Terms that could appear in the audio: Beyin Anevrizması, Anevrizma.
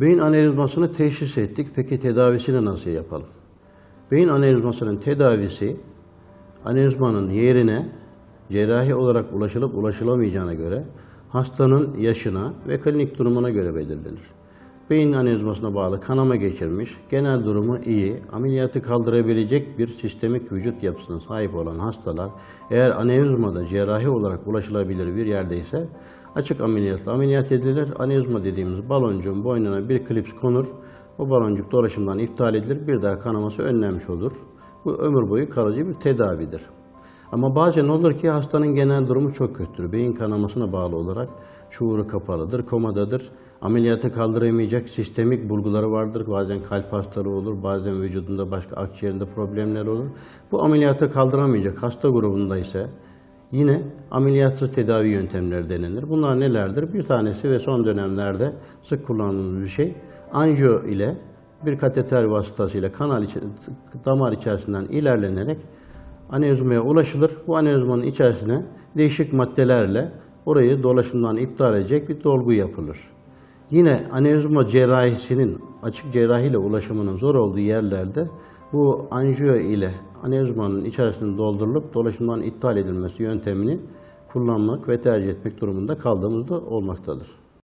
Beyin anevrizmasını teşhis ettik. Peki tedavisini nasıl yapalım? Beyin anevrizmasının tedavisi, anevrizmanın yerine cerrahi olarak ulaşılıp ulaşılamayacağına göre hastanın yaşına ve klinik durumuna göre belirlenir. Beyin anevrizmasına bağlı kanama geçirmiş, genel durumu iyi, ameliyatı kaldırabilecek bir sistemik vücut yapısına sahip olan hastalar, eğer anevrizmada cerrahi olarak ulaşılabilir bir yerdeyse açık ameliyatla ameliyat edilir. Anevrizma dediğimiz baloncuğun boynuna bir klips konur, o baloncuk dolaşımdan iptal edilir, bir daha kanaması önlenmiş olur. Bu ömür boyu kalıcı bir tedavidir. Ama bazen olur ki hastanın genel durumu çok kötüdür. Beyin kanamasına bağlı olarak şuuru kapalıdır, komadadır. Ameliyata kaldıramayacak sistemik bulguları vardır. Bazen kalp hastalığı olur, bazen vücudunda başka akciğerinde problemler olur. Bu ameliyata kaldıramayacak hasta grubunda ise yine ameliyatsız tedavi yöntemleri denilir. Bunlar nelerdir? Bir tanesi ve son dönemlerde sık kullanılan bir şey, anjiyo ile bir kateter vasıtasıyla kanal damar içerisinden ilerlenerek anevrizmaya ulaşılır. Bu anevrizmanın içerisine değişik maddelerle orayı dolaşımdan iptal edecek bir dolgu yapılır. Yine anevrizma cerrahisinin açık cerrahiyle ulaşımının zor olduğu yerlerde bu anjiyo ile anevrizmanın içerisinde doldurulup dolaşımdan iptal edilmesi yöntemini kullanmak ve tercih etmek durumunda kaldığımızda olmaktadır.